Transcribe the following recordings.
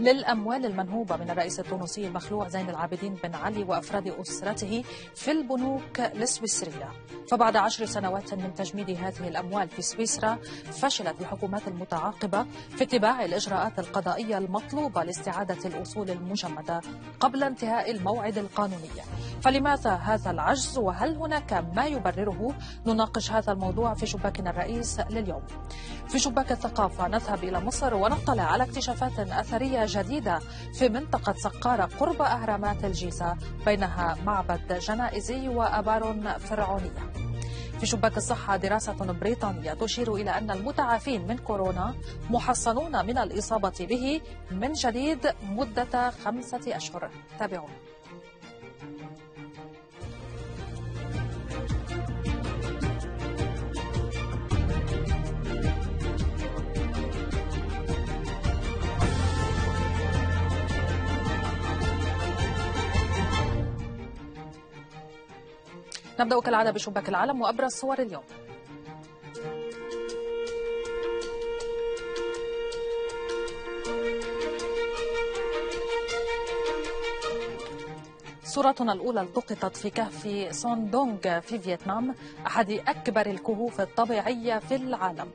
للأموال المنهوبة من الرئيس التونسي المخلوع زين العابدين بن علي وأفراد أسرته في البنوك السويسرية. فبعد 10 سنوات من تجميد هذه الأموال في سويسرا، فشلت الحكومات المتعاقبة في اتباع الإجراءات القضائية المطلوبة لاستعادة الأصول المجمدة قبل انتهاء الموعد القانوني. فلماذا هذا العجز وهل هناك ما يبرره؟ نناقش هذا الموضوع في شباكنا الرئيس لليوم. في شباك الثقافة نذهب إلى مصر ونطلع على اكتشافات أثرية جديدة في منطقة سقارة قرب أهرامات الجيزة، بينها معبد جنائزي وآبار فرعونية. في شباك الصحة دراسة بريطانية تشير إلى أن المتعافين من كورونا محصنون من الإصابة به من جديد مدة 5 أشهر. تابعونا. نبدأ كالعادة بشباك العالم وأبرز صور اليوم. صورتنا الأولى التقطت في كهف سون دونغ في فيتنام، أحد أكبر الكهوف الطبيعية في العالم.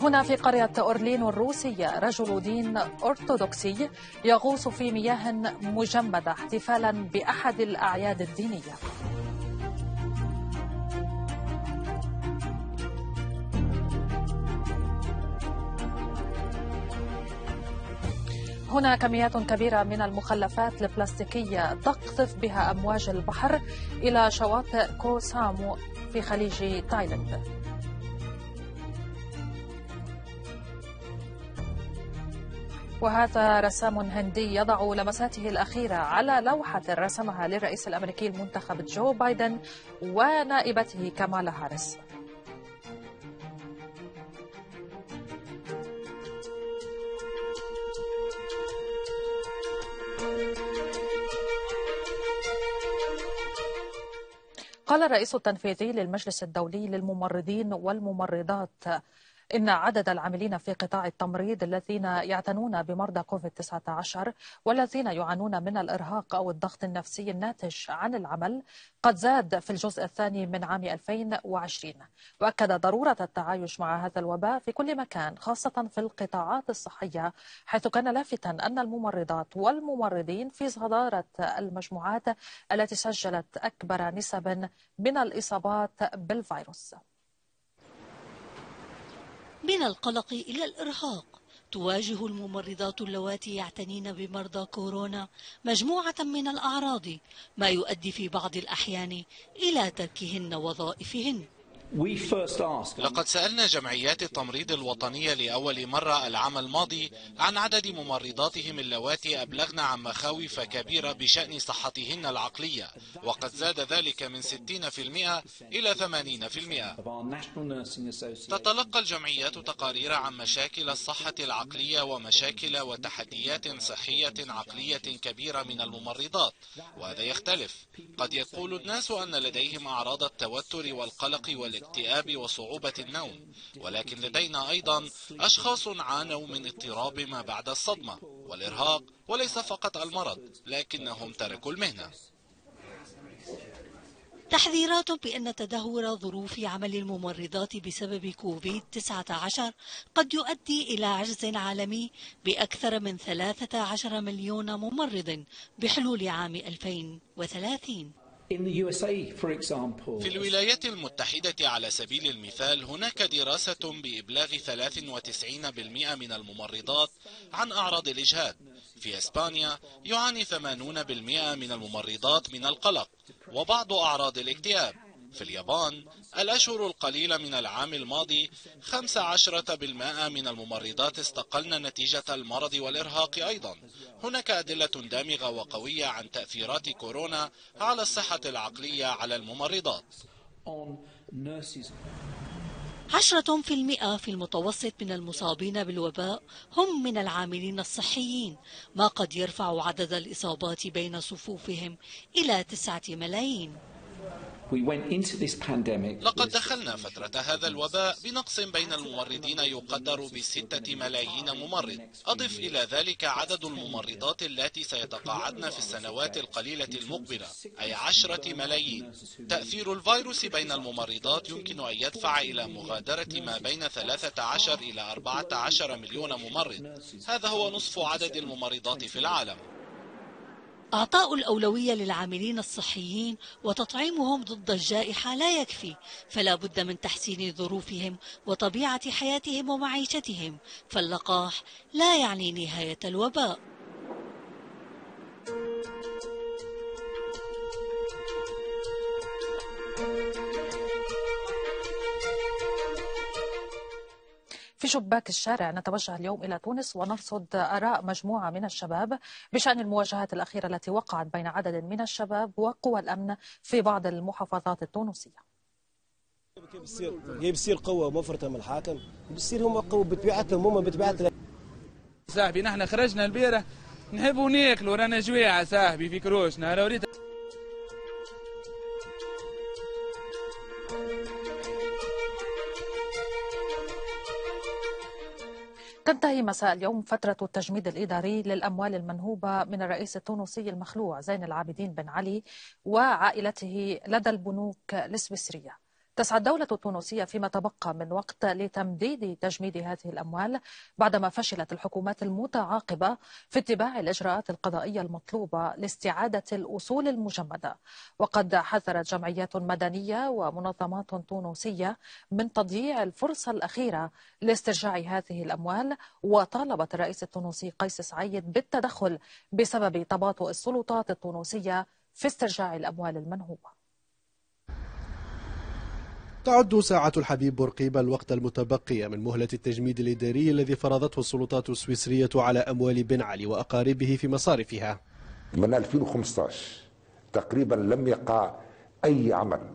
هنا في قرية أورلين الروسية، رجل دين أرثوذكسي يغوص في مياه مجمدة احتفالا بأحد الأعياد الدينية. هنا كميات كبيرة من المخلفات البلاستيكية تقطف بها أمواج البحر إلى شواطئ كوسامو في خليج تايلاند. وهذا رسام هندي يضع لمساته الأخيرة على لوحة رسمها للرئيس الأمريكي المنتخب جو بايدن ونائبته كامالا هاريس. قال الرئيس التنفيذي للمجلس الدولي للممرضين والممرضات إن عدد العاملين في قطاع التمريض الذين يعتنون بمرضى كوفيد 19 والذين يعانون من الإرهاق أو الضغط النفسي الناتج عن العمل قد زاد في الجزء الثاني من عام 2020، وأكد ضرورة التعايش مع هذا الوباء في كل مكان، خاصة في القطاعات الصحية، حيث كان لافتا أن الممرضات والممرضين في صدارة المجموعات التي سجلت أكبر نسب من الإصابات بالفيروس. من القلق إلى الإرهاق تواجه الممرضات اللواتي يعتنين بمرضى كورونا مجموعة من الأعراض، ما يؤدي في بعض الأحيان إلى تركهن وظائفهن. لقد سألنا جمعيات التمريض الوطنية لأول مرة العام الماضي عن عدد ممرضاتهم اللواتي أبلغن عن مخاوف كبيرة بشأن صحتهن العقلية، وقد زاد ذلك من 60% إلى 80%. تتلقى الجمعيات تقارير عن مشاكل الصحة العقلية ومشاكل وتحديات صحية عقلية كبيرة من الممرضات، وهذا يختلف. قد يقول الناس أن لديهم أعراض التوتر والقلق والإكتئاب وصعوبة النوم، ولكن لدينا أيضا أشخاص عانوا من اضطراب ما بعد الصدمة والإرهاق، وليس فقط المرض لكنهم تركوا المهنة. تحذيرات بأن تدهور ظروف عمل الممرضات بسبب كوفيد 19 قد يؤدي إلى عجز عالمي بأكثر من 13 مليون ممرض بحلول عام 2030. في الولايات المتحدة على سبيل المثال، هناك دراسة بإبلاغ 93% من الممرضات عن أعراض الإجهاد. في إسبانيا يعاني 80% من الممرضات من القلق وبعض أعراض الاكتئاب. في اليابان الأشهر القليلة من العام الماضي 15% من الممرضات استقلن نتيجة المرض والإرهاق أيضا. هناك أدلة دامغة وقوية عن تأثيرات كورونا على الصحة العقلية على الممرضات. 10% في المتوسط من المصابين بالوباء هم من العاملين الصحيين، ما قد يرفع عدد الإصابات بين صفوفهم إلى 9 ملايين. لقد دخلنا فترة هذا الوباء بنقص بين الممرضين يقدر ب6 ملايين ممرض، أضف إلى ذلك عدد الممرضات التي سيتقاعدن في السنوات القليلة المقبلة، أي 10 ملايين. تأثير الفيروس بين الممرضات يمكن أن يدفع إلى مغادرة ما بين 13 إلى 14 مليون ممرض، هذا هو نصف عدد الممرضات في العالم. أعطاء الأولوية للعاملين الصحيين وتطعيمهم ضد الجائحة لا يكفي، فلا بد من تحسين ظروفهم وطبيعة حياتهم ومعيشتهم، فاللقاح لا يعني نهاية الوباء. في شباك الشارع نتوجه اليوم إلى تونس ونرصد آراء مجموعة من الشباب بشأن المواجهات الأخيرة التي وقعت بين عدد من الشباب وقوى الأمن في بعض المحافظات التونسية. بيصير قوة مفرطة من الحاكم، بيصير هم قوة بطبيعتهم، هم بطبيعتنا. صاحبي نحن خرجنا البيرة نحبوا ناكلوا، رانا جويعة صاحبي في كروشنا. تنتهي مساء اليوم فترة التجميد الإداري للأموال المنهوبة من الرئيس التونسي المخلوع زين العابدين بن علي وعائلته لدى البنوك السويسرية. تسعى الدولة التونسية فيما تبقى من وقت لتمديد تجميد هذه الأموال بعدما فشلت الحكومات المتعاقبة في اتباع الإجراءات القضائية المطلوبة لاستعادة الأصول المجمدة. وقد حذرت جمعيات مدنية ومنظمات تونسية من تضييع الفرصة الأخيرة لاسترجاع هذه الأموال، وطالبت الرئيس التونسي قيس سعيد بالتدخل بسبب تباطؤ السلطات التونسية في استرجاع الأموال المنهوبة. تعد ساعة الحبيب بورقيبة الوقت المتبقي من مهلة التجميد الإداري الذي فرضته السلطات السويسرية على أموال بن علي وأقاربه في مصارفها. من 2015 تقريبا لم يقع أي عمل،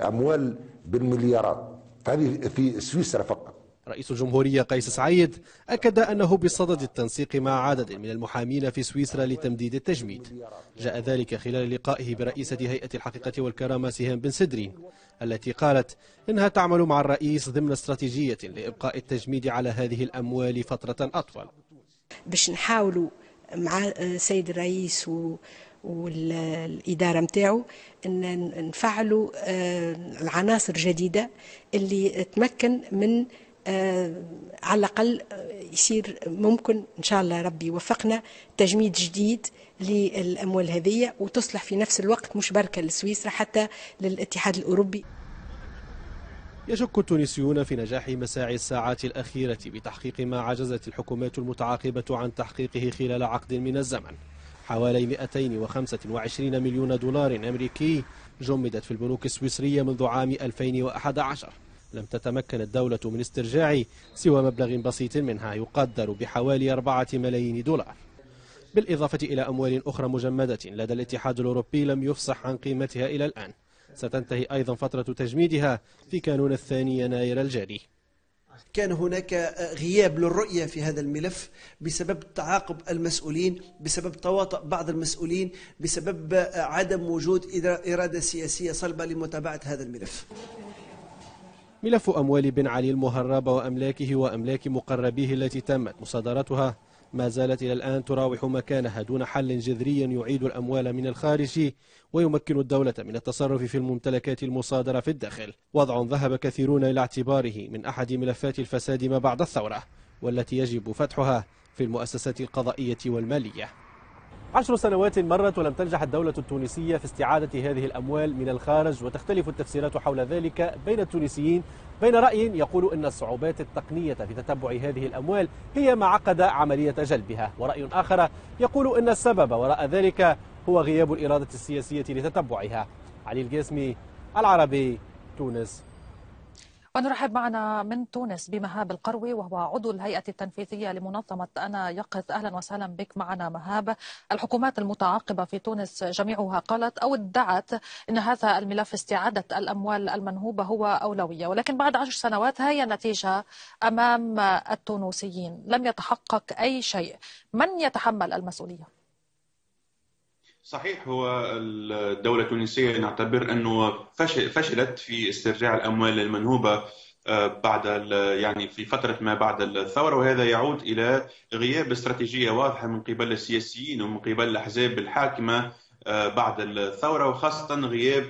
أموال بالمليارات هذه في سويسرا فقط. رئيس الجمهورية قيس سعيد أكد أنه بصدد التنسيق مع عدد من المحامين في سويسرا لتمديد التجميد. جاء ذلك خلال لقائه برئيسة هيئة الحقيقة والكرامة سهام بن سدرين التي قالت إنها تعمل مع الرئيس ضمن استراتيجية لإبقاء التجميد على هذه الأموال فترة أطول. باش نحاولوا مع السيد الرئيس والإدارة متاعه أن نفعلوا العناصر جديدة اللي تمكن من على الأقل يصير ممكن إن شاء الله ربي يوفقنا تجميد جديد للأموال هذية وتصلح في نفس الوقت مش بركة لسويسرا حتى للاتحاد الأوروبي. يشك التونسيون في نجاح مساعي الساعات الأخيرة بتحقيق ما عجزت الحكومات المتعاقبة عن تحقيقه خلال عقد من الزمن. حوالي 225 مليون دولار أمريكي جمدت في البنوك السويسرية منذ عام 2011. لم تتمكن الدولة من استرجاع سوى مبلغ بسيط منها يقدر بحوالي 4 ملايين دولار، بالإضافة إلى أموال أخرى مجمدة لدى الاتحاد الأوروبي لم يفصح عن قيمتها إلى الآن. ستنتهي أيضا فترة تجميدها في كانون 2 يناير الجاري. كان هناك غياب للرؤية في هذا الملف بسبب تعاقب المسؤولين، بسبب تواطؤ بعض المسؤولين، بسبب عدم وجود إرادة سياسية صلبة لمتابعة هذا الملف. ملف أموال بن علي المهربة وأملاكه وأملاك مقربيه التي تمت مصادرتها ما زالت إلى الآن تراوح مكانها دون حل جذري يعيد الأموال من الخارج ويمكن الدولة من التصرف في الممتلكات المصادرة في الداخل، وضع ذهب كثيرون إلى اعتباره من أحد ملفات الفساد ما بعد الثورة والتي يجب فتحها في المؤسسات القضائية والمالية. 10 سنوات مرت ولم تنجح الدولة التونسية في استعادة هذه الأموال من الخارج، وتختلف التفسيرات حول ذلك بين التونسيين، بين رأي يقول أن الصعوبات التقنية في تتبع هذه الأموال هي ما عقد عملية جلبها، ورأي آخر يقول أن السبب وراء ذلك هو غياب الإرادة السياسية لتتبعها. علي القاسمي، العربي، تونس. ونرحب معنا من تونس بمهاب القروي وهو عضو الهيئة التنفيذية لمنظمة أنا يقظ. أهلا وسهلا بك معنا مهاب. الحكومات المتعاقبة في تونس جميعها قالت أو ادعت أن هذا الملف استعادة الأموال المنهوبة هو أولوية، ولكن بعد 10 سنوات هي النتيجة أمام التونسيين، لم يتحقق أي شيء. من يتحمل المسؤولية؟ صحيح. هو الدولة التونسية نعتبر أنه فشلت في استرجاع الأموال المنهوبة بعد يعني في فترة ما بعد الثورة، وهذا يعود إلى غياب استراتيجية واضحة من قبل السياسيين ومن قبل الأحزاب الحاكمة بعد الثورة، وخاصة غياب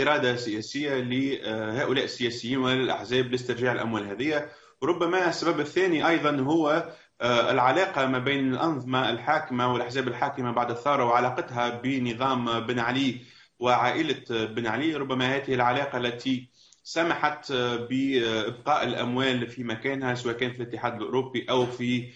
إرادة سياسية لهؤلاء السياسيين والأحزاب لاسترجاع الأموال هذه. وربما السبب الثاني أيضا هو العلاقة ما بين الأنظمة الحاكمة والأحزاب الحاكمة بعد الثورة وعلاقتها بنظام بن علي وعائلة بن علي. ربما هذه العلاقة التي سمحت بإبقاء الأموال في مكانها سواء كان في الاتحاد الأوروبي أو في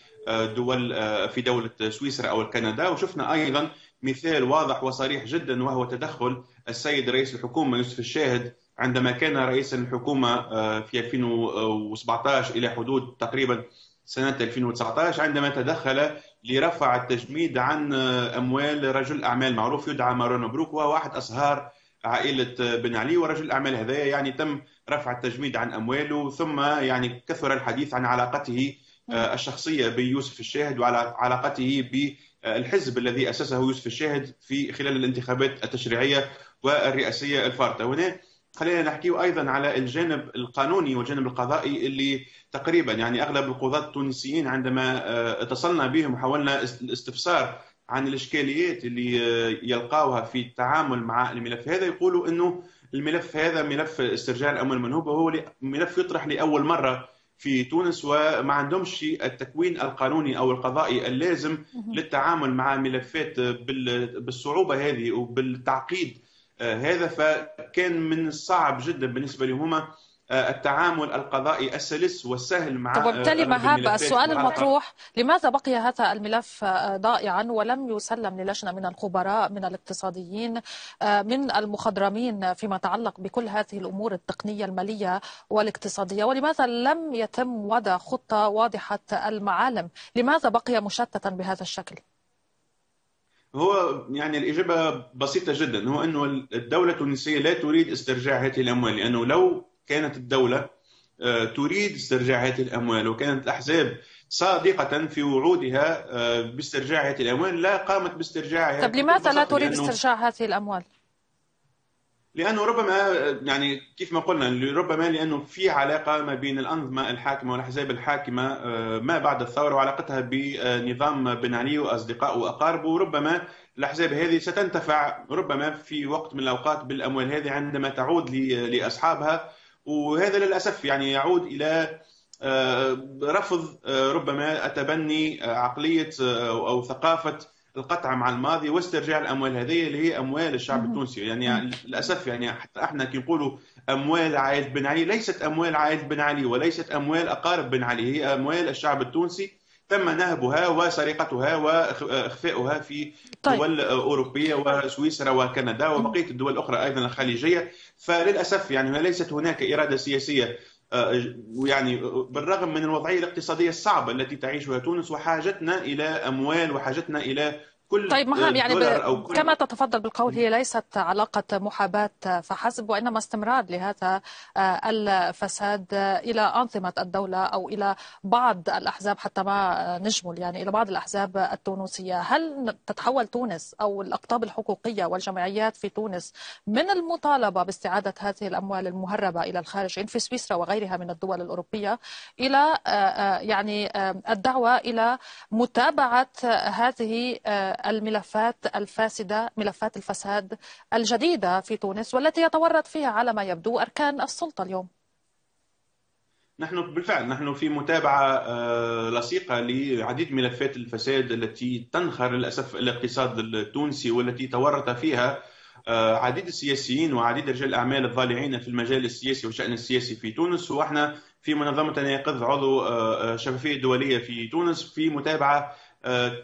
دولة سويسرا أو كندا. وشفنا أيضا مثال واضح وصريح جدا وهو تدخل السيد رئيس الحكومة يوسف الشاهد عندما كان رئيسا للحكومة في 2017 إلى حدود تقريبا سنة 2019، عندما تدخل لرفع التجميد عن أموال رجل أعمال معروف يدعى مروان مبروك، وهو واحد أصهار عائلة بن علي. ورجل الأعمال هذا يعني تم رفع التجميد عن أمواله، ثم يعني كثر الحديث عن علاقته الشخصية بيوسف الشاهد وعلى علاقته بالحزب الذي أسسه يوسف الشاهد في خلال الانتخابات التشريعية والرئاسية الفارطة. هنا خلينا نحكي أيضا على الجانب القانوني والجانب القضائي اللي تقريبا يعني أغلب القضاة التونسيين عندما اتصلنا بهم وحاولنا الاستفسار عن الإشكاليات اللي يلقاوها في التعامل مع الملف هذا، يقولوا أنه الملف هذا ملف استرجاع الأموال المنهوبة هو ملف يطرح لأول مرة في تونس، وما عندهمش التكوين القانوني أو القضائي اللازم للتعامل مع ملفات بالصعوبة هذه وبالتعقيد هذا. فكان من الصعب جدا بالنسبة لهما التعامل القضائي السلس والسهل مع. طب وبالتالي مهاب، السؤال المطروح، لماذا بقي هذا الملف ضائعا ولم يسلم للجنة من الخبراء، من الاقتصاديين، من المخضرمين فيما يتعلق بكل هذه الأمور التقنية المالية والاقتصادية؟ ولماذا لم يتم وضع خطة واضحة المعالم؟ لماذا بقي مشتتا بهذا الشكل؟ هو يعني الإجابة بسيطة جدا، هو أنه الدولة التونسية لا تريد استرجاع هذه الأموال، لأنه لو كانت الدولة تريد استرجاع هذه الأموال وكانت الأحزاب صادقة في وعودها باسترجاع هذه الأموال لا قامت باسترجاعها. طب لماذا لا تريد استرجاع هذه الأموال؟ لأنه ربما يعني كيف ما قلنا، ربما لأنه في علاقة ما بين الأنظمة الحاكمة والأحزاب الحاكمة ما بعد الثورة وعلاقتها بنظام بن علي وأصدقائه وأقاربه، وربما الأحزاب هذه ستنتفع ربما في وقت من الأوقات بالأموال هذه عندما تعود لأصحابها. وهذا للأسف يعني يعود إلى رفض ربما تبني عقلية أو ثقافة القطع مع الماضي واسترجاع الأموال هذه اللي هي أموال الشعب التونسي. يعني للأسف يعني حتى احنا كي نقولوا أموال عائلة بن علي، ليست أموال عائلة بن علي وليست أموال أقارب بن علي، هي أموال الشعب التونسي تم نهبها وسرقتها وإخفاؤها في دول أوروبية وسويسرا وكندا وبقية الدول الأخرى أيضا الخليجية. فللأسف يعني ليست هناك إرادة سياسية، يعني بالرغم من الوضعية الاقتصادية الصعبة التي تعيشها تونس وحاجتنا إلى أموال وحاجتنا إلى كل. طيب مهام، يعني كما تتفضل بالقول هي ليست علاقة محاباة فحسب، وإنما استمرار لهذا الفساد إلى أنظمة الدولة أو إلى بعض الأحزاب، حتى ما نجمل يعني إلى بعض الأحزاب التونسية. هل تتحول تونس أو الأقطاب الحقوقية والجمعيات في تونس من المطالبة باستعادة هذه الأموال المهربة إلى الخارج في سويسرا وغيرها من الدول الأوروبية إلى يعني الدعوة إلى متابعة هذه الملفات الفاسدة، ملفات الفساد الجديدة في تونس والتي يتورط فيها على ما يبدو أركان السلطة اليوم؟ نحن بالفعل نحن في متابعة لصيقة لعديد ملفات الفساد التي تنخر للأسف الاقتصاد التونسي والتي تورط فيها عديد السياسيين وعديد رجال الأعمال الضالعين في المجال السياسي والشأن السياسي في تونس. وإحنا في منظمة ناقض عضو شفافية دولية في تونس في متابعة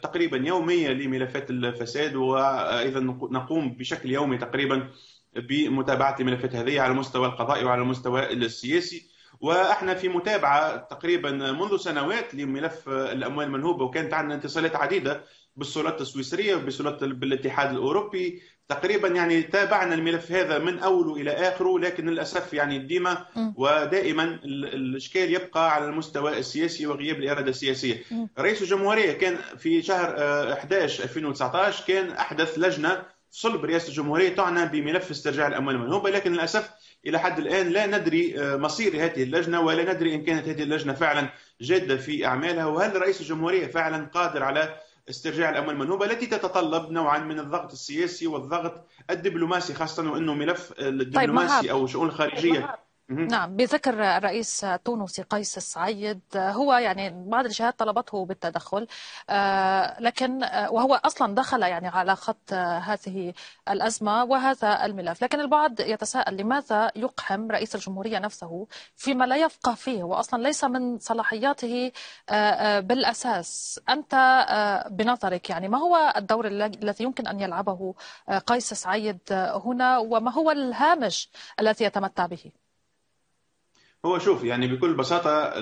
تقريبا يومية لملفات الفساد، وأيضا نقوم بشكل يومي تقريبا بمتابعة الملفات هذه على المستوى القضائي وعلى المستوى السياسي. واحنا في متابعه تقريبا منذ سنوات لملف الاموال المنهوبه، وكانت عندنا اتصالات عديده بالسلطات السويسريه وبالسلطات بالاتحاد الاوروبي، تقريبا يعني تابعنا الملف هذا من اوله الى اخره، لكن للاسف يعني ديما ودائما الاشكال يبقى على المستوى السياسي وغياب الاراده السياسيه. رئيس الجمهوريه كان في شهر 11 2019 كان احدث لجنه صلب رئاسه الجمهوريه تعنى بملف استرجاع الاموال المنهوبه، لكن للاسف الى حد الان لا ندري مصير هذه اللجنه، ولا ندري ان كانت هذه اللجنه فعلا جاده في اعمالها، وهل رئيس الجمهوريه فعلا قادر على استرجاع الاموال المنهوبه التي تتطلب نوعا من الضغط السياسي والضغط الدبلوماسي، خاصه وانه ملف الدبلوماسي او الشؤون الخارجيه. نعم، بذكر الرئيس التونسي قيس سعيد هو يعني بعض الجهات طلبته بالتدخل، لكن وهو أصلا دخل يعني على خط هذه الأزمة وهذا الملف، لكن البعض يتساءل لماذا يقحم رئيس الجمهورية نفسه فيما لا يفقه فيه وأصلا ليس من صلاحياته بالأساس. أنت بنظرك يعني ما هو الدور الذي يمكن أن يلعبه قيس سعيد هنا، وما هو الهامش الذي يتمتع به؟ هو شوف يعني بكل بساطة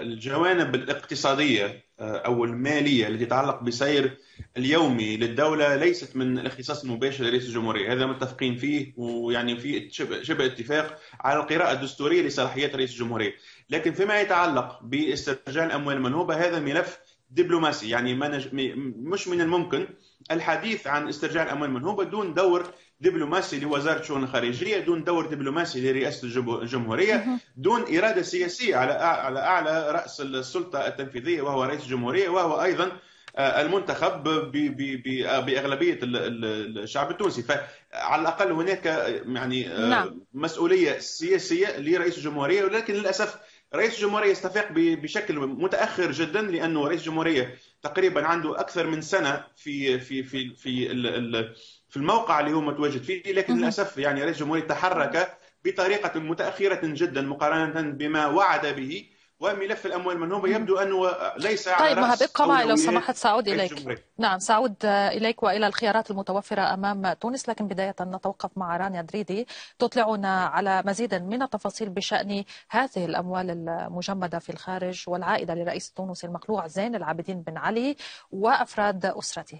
الجوانب الاقتصادية أو المالية التي تتعلق بسير اليومي للدولة ليست من الاختصاص المباشر لرئيس الجمهورية، هذا متفقين فيه، ويعني في شبه اتفاق على القراءة الدستورية لصلاحيات رئيس الجمهورية. لكن فيما يتعلق باسترجاع الأموال المنهوبة هذا ملف دبلوماسي، يعني مش من الممكن الحديث عن استرجاع الأموال المنهوبة دون دور دبلوماسي لوزارة الشؤون الخارجية، دون دور دبلوماسي لرئاسة الجمهورية، دون إرادة سياسية على أعلى رأس السلطة التنفيذية وهو رئيس الجمهورية، وهو أيضا المنتخب بأغلبية الشعب التونسي. فعلى الأقل هناك يعني مسؤولية سياسية لرئيس الجمهورية، ولكن للأسف رئيس الجمهورية يستفيق بشكل متأخر جدا، لأنه رئيس الجمهورية تقريبا عنده أكثر من سنة في في في في في الموقع اللي هو متواجد فيه، لكن للأسف يعني رئيس الجمهورية تحرك بطريقة متأخرة جدا مقارنة بما وعد به، وملف الأموال المنهوبة يبدو أنه ليس على رأس. طيب ابقى لو سمحت سأعود إليك. نعم سأعود إليك وإلى الخيارات المتوفرة أمام تونس، لكن بداية نتوقف مع رانيا دريدي تطلعنا على مزيد من التفاصيل بشأن هذه الأموال المجمدة في الخارج والعائدة لرئيس التونسي المخلوع زين العابدين بن علي وأفراد أسرته.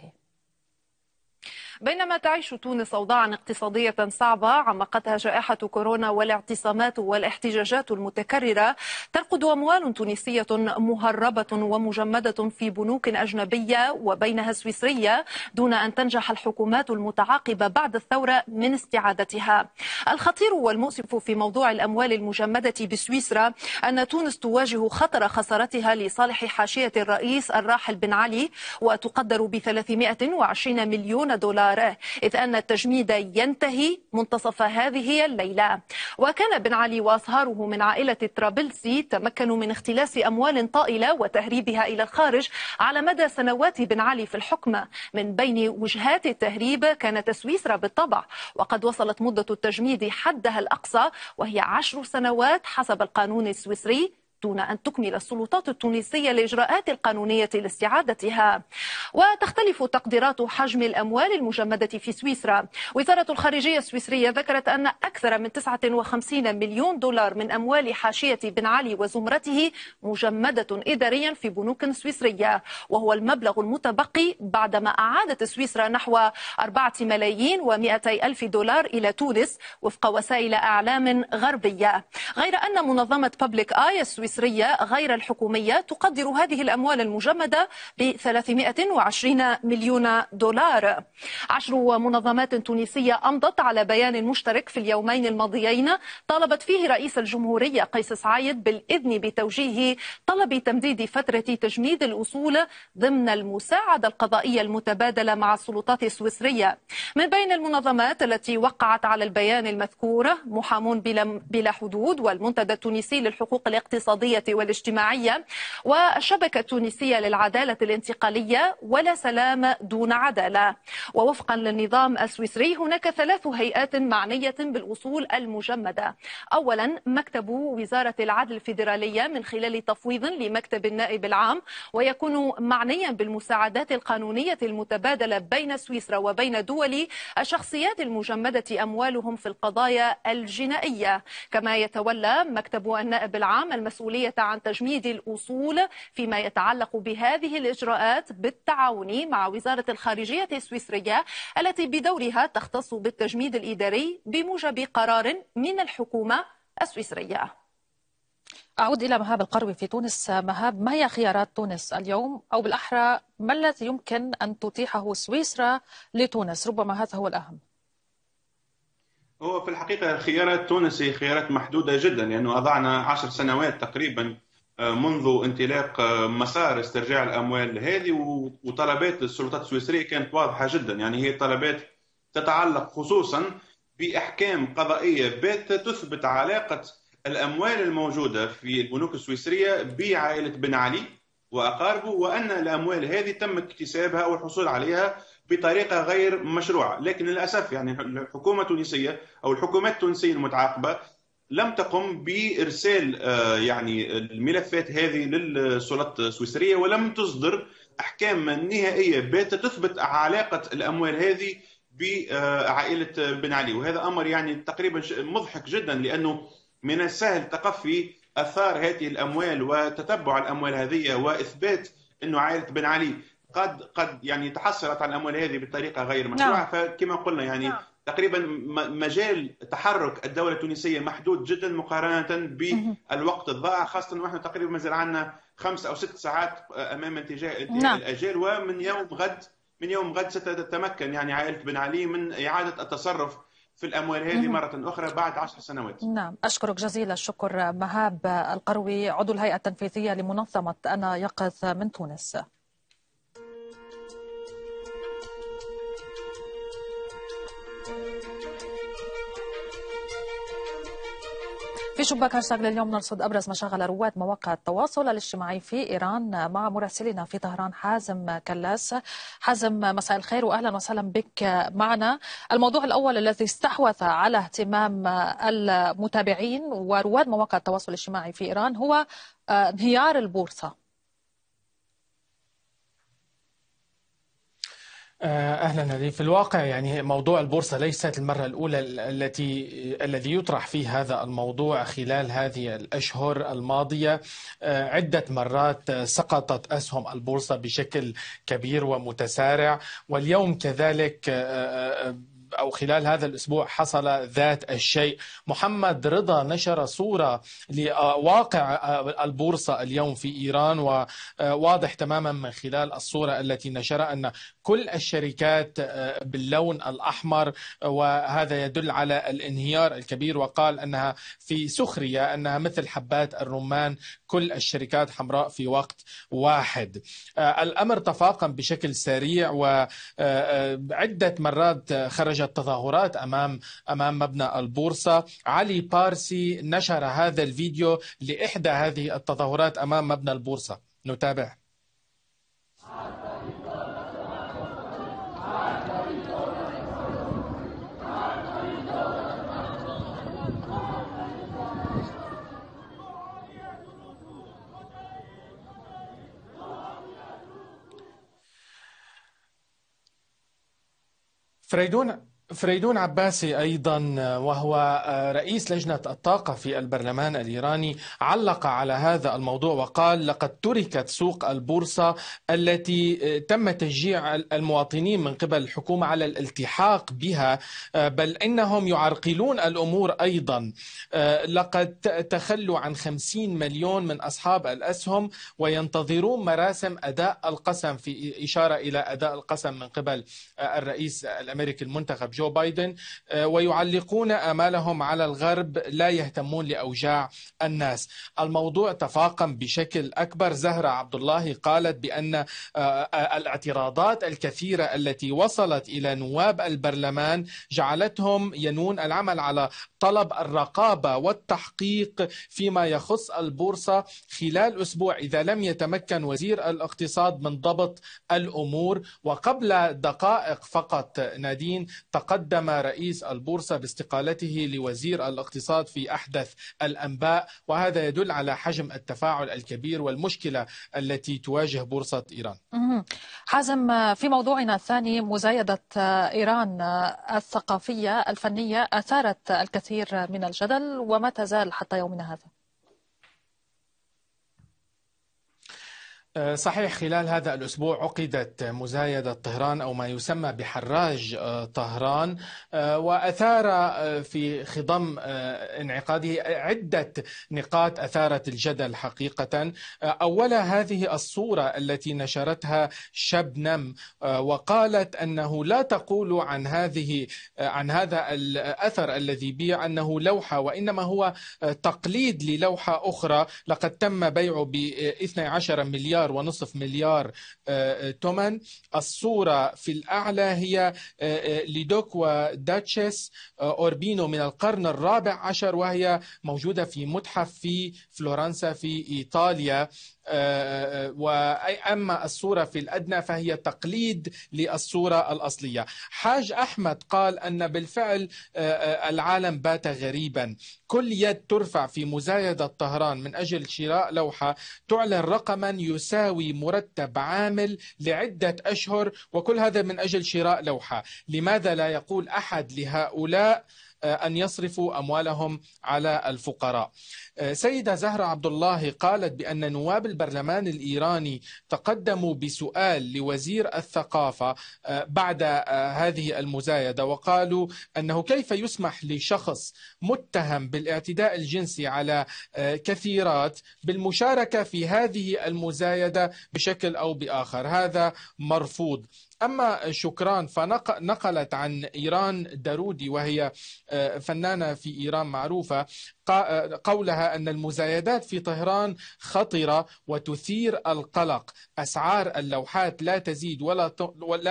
بينما تعيش تونس أوضاعا اقتصادية صعبة عمقتها جائحة كورونا والاعتصامات والاحتجاجات المتكررة، ترقد أموال تونسية مهربة ومجمدة في بنوك أجنبية وبينها سويسرية دون أن تنجح الحكومات المتعاقبة بعد الثورة من استعادتها. الخطير والمؤسف في موضوع الأموال المجمدة بسويسرا أن تونس تواجه خطر خسارتها لصالح حاشية الرئيس الراحل بن علي، وتقدر ب 320 مليون دولار، إذ أن التجميد ينتهي منتصف هذه الليلة. وكان بن علي وأصهاره من عائلة طرابلسي تمكنوا من اختلاس أموال طائلة وتهريبها إلى الخارج على مدى سنوات بن علي في الحكم. من بين وجهات التهريب كانت سويسرا بالطبع، وقد وصلت مدة التجميد حدها الأقصى وهي 10 سنوات حسب القانون السويسري، دون أن تكمل السلطات التونسية الإجراءات القانونية لاستعادتها. وتختلف تقديرات حجم الأموال المجمدة في سويسرا. وزارة الخارجية السويسرية ذكرت أن أكثر من 59 مليون دولار من أموال حاشية بن علي وزمرته مجمدة إداريا في بنوك سويسرية، وهو المبلغ المتبقي بعدما أعادت سويسرا نحو 4,200,000 دولار إلى تونس وفق وسائل أعلام غربية. غير أن منظمة بابليك آي السويسرية غير الحكومية تقدر هذه الأموال المجمدة ب 320 مليون دولار. 10 منظمات تونسية أمضت على بيان مشترك في اليومين الماضيين طالبت فيه رئيس الجمهورية قيس سعيد بالإذن بتوجيه طلب تمديد فترة تجميد الأصول ضمن المساعدة القضائية المتبادلة مع السلطات السويسرية. من بين المنظمات التي وقعت على البيان المذكور محامون بلا حدود والمنتدى التونسي للحقوق الاقتصادية الاقتصادية والاجتماعية والشبكة التونسية للعدالة الانتقالية ولا سلام دون عدالة. ووفقا للنظام السويسري هناك ثلاث هيئات معنية بالأصول المجمدة. أولا مكتب وزارة العدل الفيدرالية من خلال تفويض لمكتب النائب العام، ويكون معنيا بالمساعدات القانونية المتبادلة بين سويسرا وبين دول الشخصيات المجمدة أموالهم في القضايا الجنائية. كما يتولى مكتب النائب العام المسؤولية عن تجميد الأصول فيما يتعلق بهذه الإجراءات بالتعاون مع وزارة الخارجية السويسرية التي بدورها تختص بالتجميد الإداري بموجب قرار من الحكومة السويسرية. أعود إلى مهاب القروي في تونس. مهاب، ما هي خيارات تونس اليوم، أو بالأحرى ما الذي يمكن أن تتيحه سويسرا لتونس؟ ربما هذا هو الأهم. هو في الحقيقة خيارات تونس هي خيارات محدودة جدا، لأنه أضعنا 10 سنوات تقريبا منذ انطلاق مسار استرجاع الأموال هذه، وطلبات السلطات السويسرية كانت واضحة جدا. يعني هي طلبات تتعلق خصوصا بأحكام قضائية تثبت علاقة الأموال الموجودة في البنوك السويسرية بعائلة بن علي وأقاربه، وأن الأموال هذه تم اكتسابها أو الحصول عليها بطريقة غير مشروعة. لكن للأسف يعني الحكومة التونسية أو الحكومات التونسية المتعاقبة لم تقم بإرسال يعني الملفات هذه للسلطات السويسرية، ولم تصدر أحكام نهائية تثبت علاقة الأموال هذه بعائلة بن علي. وهذا أمر يعني تقريبا مضحك جدا، لأنه من السهل تقفي آثار هذه الأموال وتتبع الأموال هذه وإثبات أنه عائلة بن علي قد يعني تحصلت على الأموال هذه بطريقة غير مشروعة. فكما قلنا يعني تقريبا مجال تحرك الدولة التونسية محدود جدا مقارنة بالوقت الضائع، خاصة ونحن تقريبا ما زال عندنا 5 أو 6 ساعات أمام انتهاء الأجال. ومن يوم غد ستتمكن يعني عائلة بن علي من إعادة التصرف في الأموال هذه مرة أخرى بعد 10 سنوات. نعم، أشكرك جزيل الشكر مهاب القروي، عضو الهيئة التنفيذية لمنظمة أنا يقظ من تونس. في شباك هاشتاغ لليوم نرصد أبرز مشاغل رواد مواقع التواصل الاجتماعي في إيران مع مراسلنا في طهران حازم كلاس. حازم، مساء الخير وأهلا وسهلا بك معنا. الموضوع الأول الذي استحوذ على اهتمام المتابعين ورواد مواقع التواصل الاجتماعي في إيران هو انهيار البورصة. أهلا لي. في الواقع يعني موضوع البورصة ليست المرة الأولى الذي يطرح فيه هذا الموضوع خلال هذه الأشهر الماضية. عدة مرات سقطت أسهم البورصة بشكل كبير ومتسارع، واليوم كذلك أو خلال هذا الأسبوع حصل ذات الشيء. محمد رضا نشر صورة لواقع البورصة اليوم في إيران، وواضح تماما من خلال الصورة التي نشرها أن كل الشركات باللون الأحمر، وهذا يدل على الانهيار الكبير. وقال أنها في سخرية، أنها مثل حبات الرمان، كل الشركات حمراء في وقت واحد. الأمر تفاقم بشكل سريع، وعدة مرات خرجت تظاهرات أمام مبنى البورصة. علي بارسي نشر هذا الفيديو لإحدى هذه التظاهرات أمام مبنى البورصة. نتابع. فريدون عباسي أيضا، وهو رئيس لجنة الطاقة في البرلمان الإيراني، علق على هذا الموضوع وقال: لقد تركت سوق البورصة التي تم تشجيع المواطنين من قبل الحكومة على الالتحاق بها، بل إنهم يعرقلون الأمور أيضا. لقد تخلوا عن 50 مليون من أصحاب الأسهم وينتظرون مراسم أداء القسم، في إشارة إلى أداء القسم من قبل الرئيس الأمريكي المنتخب جو بايدن ويعلقون آمالهم على الغرب، لا يهتمون لأوجاع الناس. الموضوع تفاقم بشكل أكبر. زهرة عبد الله قالت بأن الاعتراضات الكثيرة التي وصلت إلى نواب البرلمان جعلتهم ينون العمل على طلب الرقابة والتحقيق فيما يخص البورصة خلال أسبوع إذا لم يتمكن وزير الاقتصاد من ضبط الأمور. وقبل دقائق فقط نادين تقدم رئيس البورصة باستقالته لوزير الاقتصاد في أحدث الأنباء، وهذا يدل على حجم التفاعل الكبير والمشكلة التي تواجه بورصة إيران. حازم، في موضوعنا الثاني، مزايدة إيران الثقافية الفنية أثارت الكثير من الجدل وما تزال حتى يومنا هذا. صحيح، خلال هذا الأسبوع عقدت مزايدة طهران أو ما يسمى بحراج طهران، وأثار في خضم انعقاده عدة نقاط أثارت الجدل حقيقة. أولا هذه الصورة التي نشرتها شبنم، وقالت أنه لا تقول عن هذا الأثر الذي بيع أنه لوحة، وإنما هو تقليد للوحة أخرى لقد تم بيعه ب 12.5 مليار تمن. الصورة في الأعلى هي لدوك وداتشيس أوربينو من القرن الرابع عشر، وهي موجودة في متحف في فلورنسا في إيطاليا. وأما الصورة في الأدنى فهي تقليد للصورة الأصلية. حاج أحمد قال أن بالفعل العالم بات غريبا، كل يد ترفع في مزايدة طهران من أجل شراء لوحة تعلن رقما يساوي مرتب عامل لعدة أشهر، وكل هذا من أجل شراء لوحة. لماذا لا يقول أحد لهؤلاء أن يصرفوا أموالهم على الفقراء؟ سيدة زهرة عبد الله قالت بأن نواب البرلمان الإيراني تقدموا بسؤال لوزير الثقافة بعد هذه المزايدة، وقالوا أنه كيف يسمح لشخص متهم بالاعتداء الجنسي على كثيرات بالمشاركة في هذه المزايدة بشكل أو بآخر، هذا مرفوض. أما شكران فنقلت عن إيران درودي، وهي فنانة في إيران معروفة، قولها أن المزايدات في طهران خطرة وتثير القلق، أسعار اللوحات لا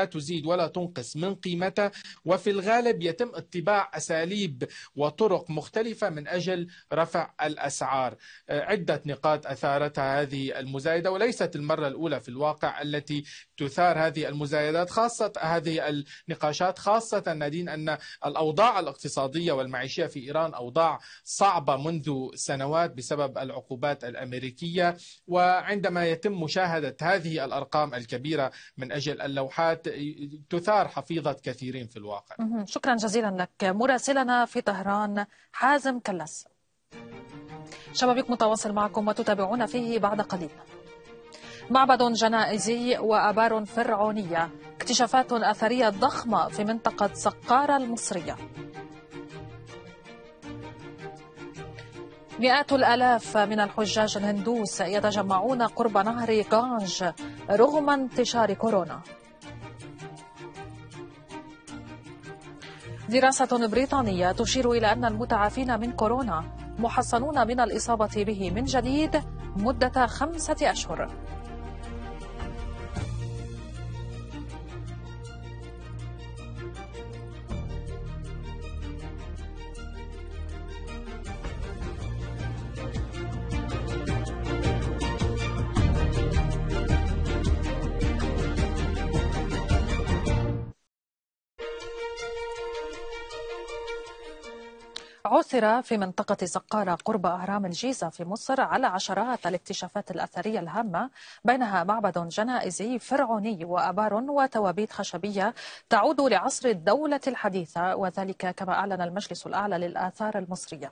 تزيد ولا تنقص من قيمتها، وفي الغالب يتم اتباع أساليب وطرق مختلفة من أجل رفع الأسعار. عدة نقاط أثارتها هذه المزايدة، وليست المرة الأولى في الواقع التي تثار هذه المزايدات، خاصة هذه النقاشات، خاصة نادين أن الأوضاع الاقتصادية والمعيشية في إيران أوضاع صعبة منذ سنوات بسبب العقوبات الأمريكية، وعندما يتم مشاهدة هذه الأرقام الكبيرة من أجل اللوحات تثار حفيظة كثيرين في الواقع. شكرا جزيلا لك مراسلنا في طهران حازم كلاس. شبابيك متواصل معكم وتتابعون فيه بعد قليل. معبد جنائزي وآبار فرعونية، اكتشافات أثرية ضخمة في منطقة سقارة المصرية. مئات الآلاف من الحجاج الهندوس يتجمعون قرب نهر الغانج رغم انتشار كورونا. دراسة بريطانية تشير إلى أن المتعافين من كورونا محصنون من الإصابة به من جديد مدة 5 أشهر. عثر في منطقة سقارة قرب أهرام الجيزة في مصر على عشرات الاكتشافات الأثرية الهامة، بينها معبد جنائزي فرعوني وآبار وتوابيت خشبية تعود لعصر الدولة الحديثة، وذلك كما أعلن المجلس الأعلى للآثار المصرية.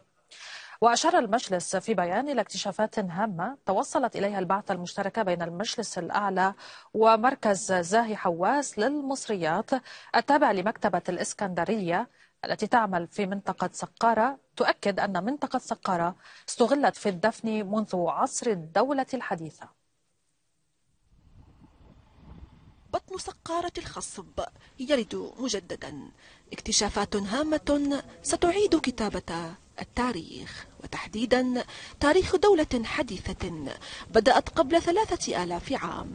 وأشار المجلس في بيان إلى اكتشافات هامة توصلت إليها البعثة المشتركة بين المجلس الأعلى ومركز زاهي حواس للمصريات التابع لمكتبة الإسكندرية التي تعمل في منطقة سقارة. تؤكد أن منطقة سقارة استغلت في الدفن منذ عصر الدولة الحديثة. بطن سقارة الخصب يرد مجددا اكتشافات هامة ستعيد كتابة التاريخ، وتحديدا تاريخ دولة حديثة بدأت قبل 3000 عام.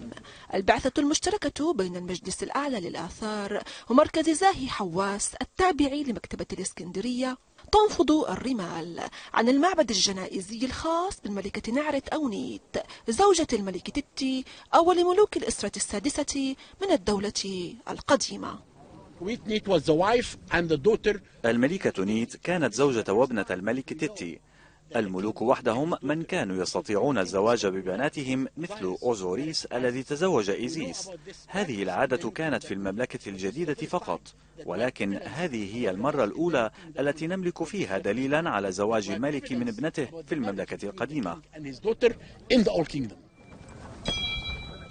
البعثة المشتركة بين المجلس الأعلى للآثار ومركز زاهي حواس التابع لمكتبة الإسكندرية تنفض الرمال عن المعبد الجنائزي الخاص بالملكة نعرت أو نيت زوجة الملك تيتي أول ملوك الإسرة السادسة من الدولة القديمة. الملكة نيت كانت زوجة وابنة الملك تيتي. الملوك وحدهم من كانوا يستطيعون الزواج ببناتهم، مثل أوزوريس الذي تزوج إيزيس. هذه العادة كانت في المملكة الجديدة فقط، ولكن هذه هي المرة الأولى التي نملك فيها دليلا على زواج الملك من ابنته في المملكة القديمة.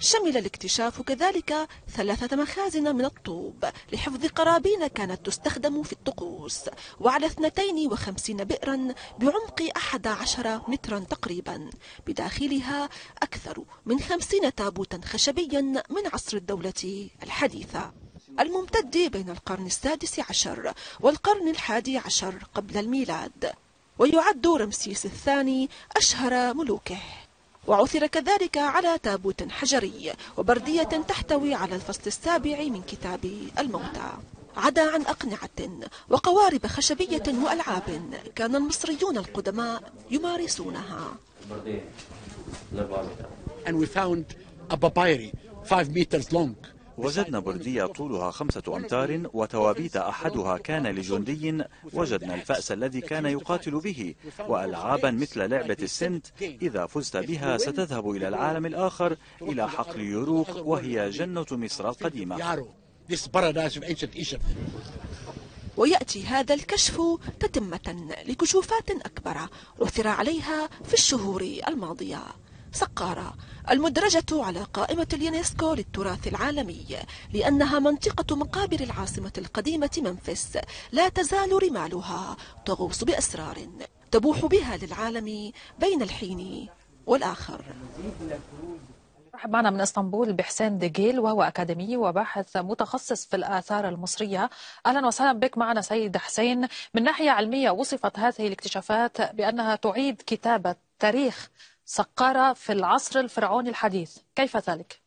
شمل الاكتشاف كذلك 3 مخازن من الطوب لحفظ قرابين كانت تستخدم في الطقوس، وعلى 52 بئرا بعمق 11 مترا تقريبا، بداخلها أكثر من 50 تابوتا خشبيا من عصر الدولة الحديثة الممتد بين القرن ال16 والقرن ال11 قبل الميلاد، ويعد رمسيس الثاني أشهر ملوكه. وعثر كذلك على تابوت حجري وبردية تحتوي على الفصل السابع من كتاب الموتى، عدا عن أقنعة وقوارب خشبية وألعاب كان المصريون القدماء يمارسونها. وجدنا بردية طولها 5 أمتار وتوابيت أحدها كان لجندي. وجدنا الفأس الذي كان يقاتل به، وألعابا مثل لعبة السنت إذا فزت بها ستذهب إلى العالم الآخر إلى حقل يوروك، وهي جنة مصر القديمة. ويأتي هذا الكشف تتمة لكشوفات أكبر عثر عليها في الشهور الماضية. سقارة المدرجة على قائمة اليونسكو للتراث العالمي لأنها منطقة مقابر العاصمة القديمة منفس لا تزال رمالها تغوص بأسرار تبوح بها للعالم بين الحين والآخر. رحب معنا من اسطنبول بحسين دجيل، وهو أكاديمي وباحث متخصص في الآثار المصرية. أهلا وسهلا بك معنا سيد حسين. من ناحية علمية وصفت هذه الاكتشافات بأنها تعيد كتابة تاريخ سقارة في العصر الفرعوني الحديث، كيف ذلك؟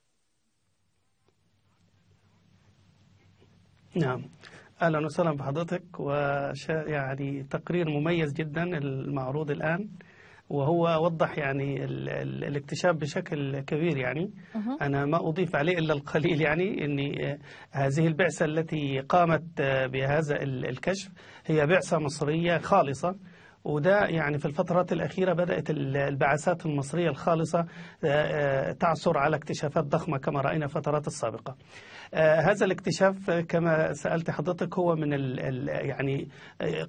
نعم، أهلا وسهلا بحضرتك. ويعني تقرير مميز جدا المعروض الآن، وهو وضح يعني الاكتشاف بشكل كبير. يعني أنا ما أضيف عليه إلا القليل، يعني أن هذه البعثة التي قامت بهذا الكشف هي بعثة مصرية خالصة، وده يعني في الفترات الأخيرة بدأت البعثات المصرية الخالصة تعثر على اكتشافات ضخمة كما رأينا في الفترات السابقة. هذا الاكتشاف كما سألت حضرتك هو من يعني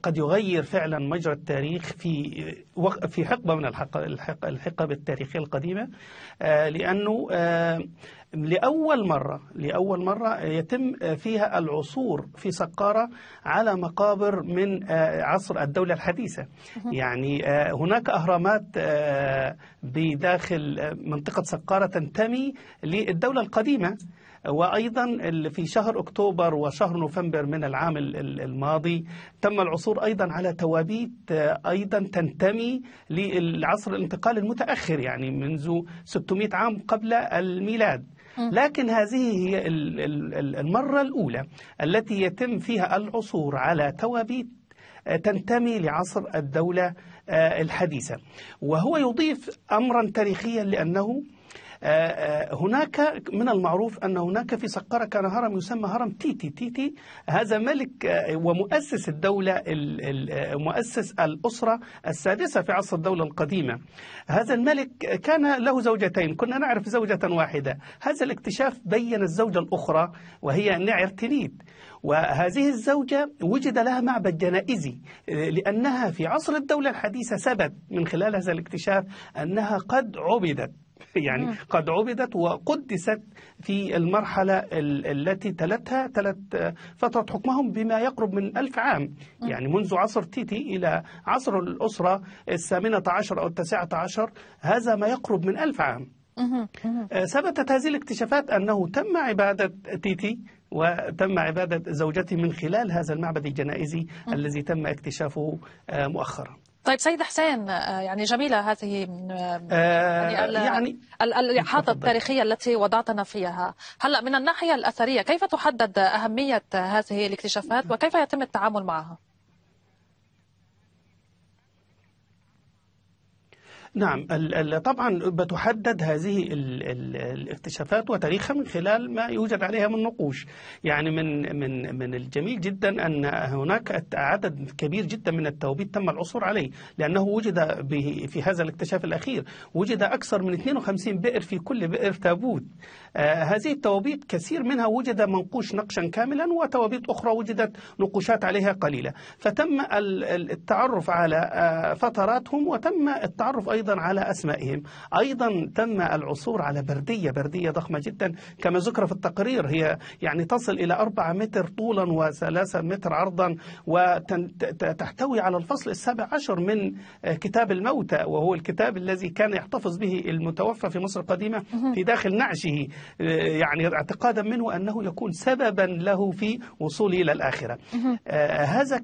قد يغير فعلا مجرى التاريخ في حقبة من الحقبة التاريخية القديمة، لأنه لأول مرة يتم فيها العثور في سقارة على مقابر من عصر الدولة الحديثة. يعني هناك أهرامات بداخل منطقة سقارة تنتمي للدولة القديمة، وأيضا في شهر أكتوبر وشهر نوفمبر من العام الماضي تم العثور أيضا على توابيت أيضا تنتمي للعصر الانتقال المتأخر، يعني منذ 600 عام قبل الميلاد. لكن هذه هي المرة الأولى التي يتم فيها العثور على توابيت تنتمي لعصر الدولة الحديثة، وهو يضيف أمرا تاريخيا، لأنه هناك من المعروف أن هناك في سقارة كان هرم يسمى هرم تيتي. هذا ملك ومؤسس الدولة، مؤسس الأسرة السادسة في عصر الدولة القديمة. هذا الملك كان له زوجتين، كنا نعرف زوجة واحدة. هذا الاكتشاف بين الزوجة الأخرى وهي نعرتيتيد، وهذه الزوجة وجد لها معبد جنائزي، لأنها في عصر الدولة الحديثة ثبت من خلال هذا الاكتشاف أنها قد عبدت، يعني قد عبدت وقدست في المرحلة التي تلت فترة حكمهم بما يقرب من 1000 عام، يعني منذ عصر تيتي إلى عصر الأسرة 18 أو 19، هذا ما يقرب من 1000 عام. ثبتت هذه الاكتشافات أنه تم عبادة تيتي وتم عبادة زوجته من خلال هذا المعبد الجنائزي الذي تم اكتشافه مؤخرا. طيب سيد حسين، يعني جميلة هذه الإحاطة التاريخية التي وضعتنا فيها. هلأ من الناحية الأثرية، كيف تحدد أهمية هذه الاكتشافات وكيف يتم التعامل معها؟ نعم، طبعا بتحدد هذه الاكتشافات وتاريخها من خلال ما يوجد عليها من نقوش. يعني من الجميل جدا أن هناك عدد كبير جدا من التوابيت تم العثور عليه، لأنه وجد في هذا الاكتشاف الأخير وجد أكثر من 52 بئر، في كل بئر تابوت. هذه التوابيت كثير منها وجد منقوش نقشا كاملا، وتوابيت أخرى وجدت نقوشات عليها قليلة. فتم التعرف على فتراتهم، وتم التعرف أيضا على أسمائهم. أيضا تم العثور على بردية ضخمة جدا كما ذكر في التقرير، هي يعني تصل إلى 4 متر طولا و3 متر عرضا، وتحتوي على الفصل 17 من كتاب الموتى، وهو الكتاب الذي كان يحتفظ به المتوفى في مصر القديمة في داخل نعشه، يعني اعتقادا منه أنه يكون سببا له في وصوله إلى الآخرة. هذا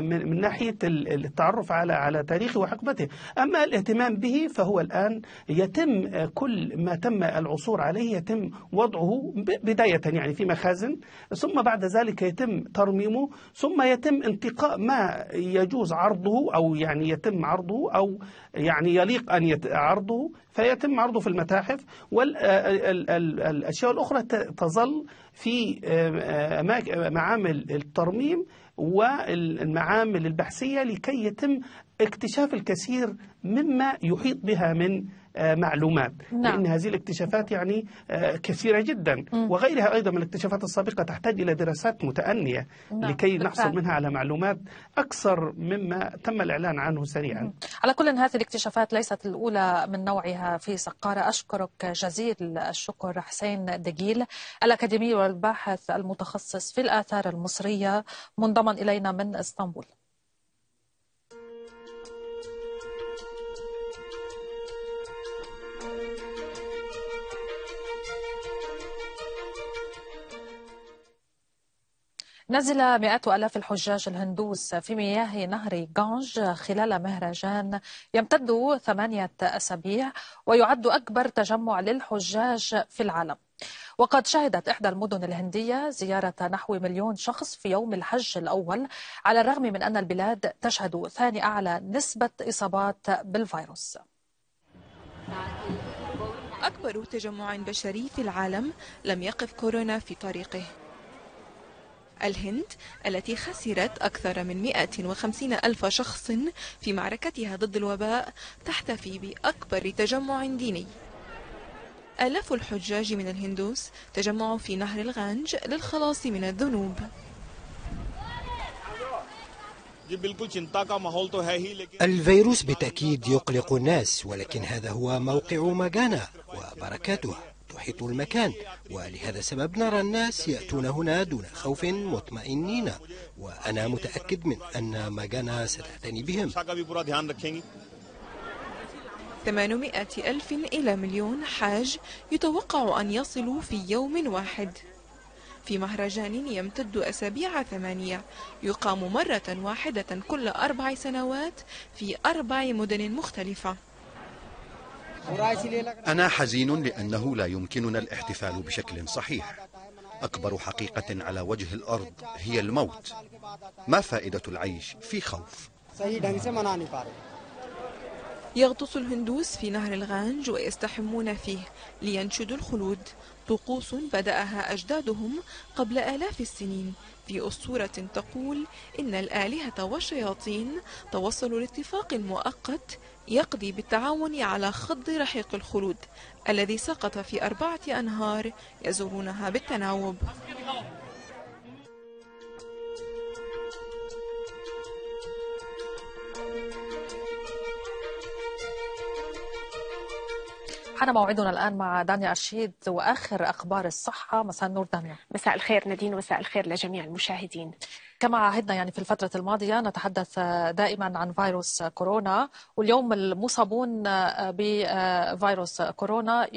من ناحية التعرف على تاريخه وحقبته. أما الاهتمام به، فهو الآن يتم كل ما تم العثور عليه يتم وضعه بداية يعني في مخازن، ثم بعد ذلك يتم ترميمه، ثم يتم انتقاء ما يجوز عرضه أو يعني يتم عرضه أو يعني يليق أن عرضه، فيتم عرضه في المتاحف. والأشياء الأخرى تظل في معامل الترميم والمعامل البحثية لكي يتم اكتشاف الكثير مما يحيط بها من معلومات. نعم. لأن هذه الاكتشافات يعني كثيرة جدا، وغيرها أيضا من الاكتشافات السابقة تحتاج إلى دراسات متأنية. نعم. لكي نحصل منها على معلومات أكثر مما تم الإعلان عنه سريعا. على كل، هذه الاكتشافات ليست الأولى من نوعها في سقارة. أشكرك جزيل الشكر حسين دجيل، الأكاديمي والباحث المتخصص في الآثار المصرية، منضمن إلينا من اسطنبول. نزل مئات آلاف الحجاج الهندوس في مياه نهر غانج خلال مهرجان يمتد 8 أسابيع، ويعد أكبر تجمع للحجاج في العالم. وقد شهدت إحدى المدن الهندية زيارة نحو 1,000,000 شخص في يوم الحج الأول، على الرغم من أن البلاد تشهد ثاني أعلى نسبة إصابات بالفيروس. أكبر تجمع بشري في العالم لم يقف كورونا في طريقه. الهند التي خسرت أكثر من 150,000 شخص في معركتها ضد الوباء تحتفي بأكبر تجمع ديني. آلاف الحجاج من الهندوس تجمعوا في نهر الغانج للخلاص من الذنوب. الفيروس بالتأكيد يقلق الناس، ولكن هذا هو موقع ماجانا وبركاتها تحيط المكان، ولهذا السبب نرى الناس يأتون هنا دون خوف مطمئنين، وأنا متأكد من أن ماجانا ستعتني بهم. 800,000 إلى 1,000,000 حاج يتوقع أن يصلوا في يوم واحد، في مهرجان يمتد أسابيع 8 يقام مرة واحدة كل 4 سنوات في 4 مدن مختلفة. أنا حزين لأنه لا يمكننا الاحتفال بشكل صحيح. أكبر حقيقة على وجه الأرض هي الموت. ما فائدة العيش في خوف؟ يغطس الهندوس في نهر الغانج ويستحمون فيه لينشدوا الخلود، طقوس بدأها أجدادهم قبل آلاف السنين في أسطورة تقول إن الآلهة والشياطين توصلوا لاتفاق مؤقت يقضي بالتعاون على خض رحيق الخلود الذي سقط في 4 أنهار يزورونها بالتناوب. حان موعدنا الآن مع دانيا أرشيد وآخر أخبار الصحة. مساء النور دانيا. مساء الخير نادين، ومساء الخير لجميع المشاهدين. كما عهدنا يعني في الفترة الماضية نتحدث دائما عن فيروس كورونا، واليوم المصابون بفيروس كورونا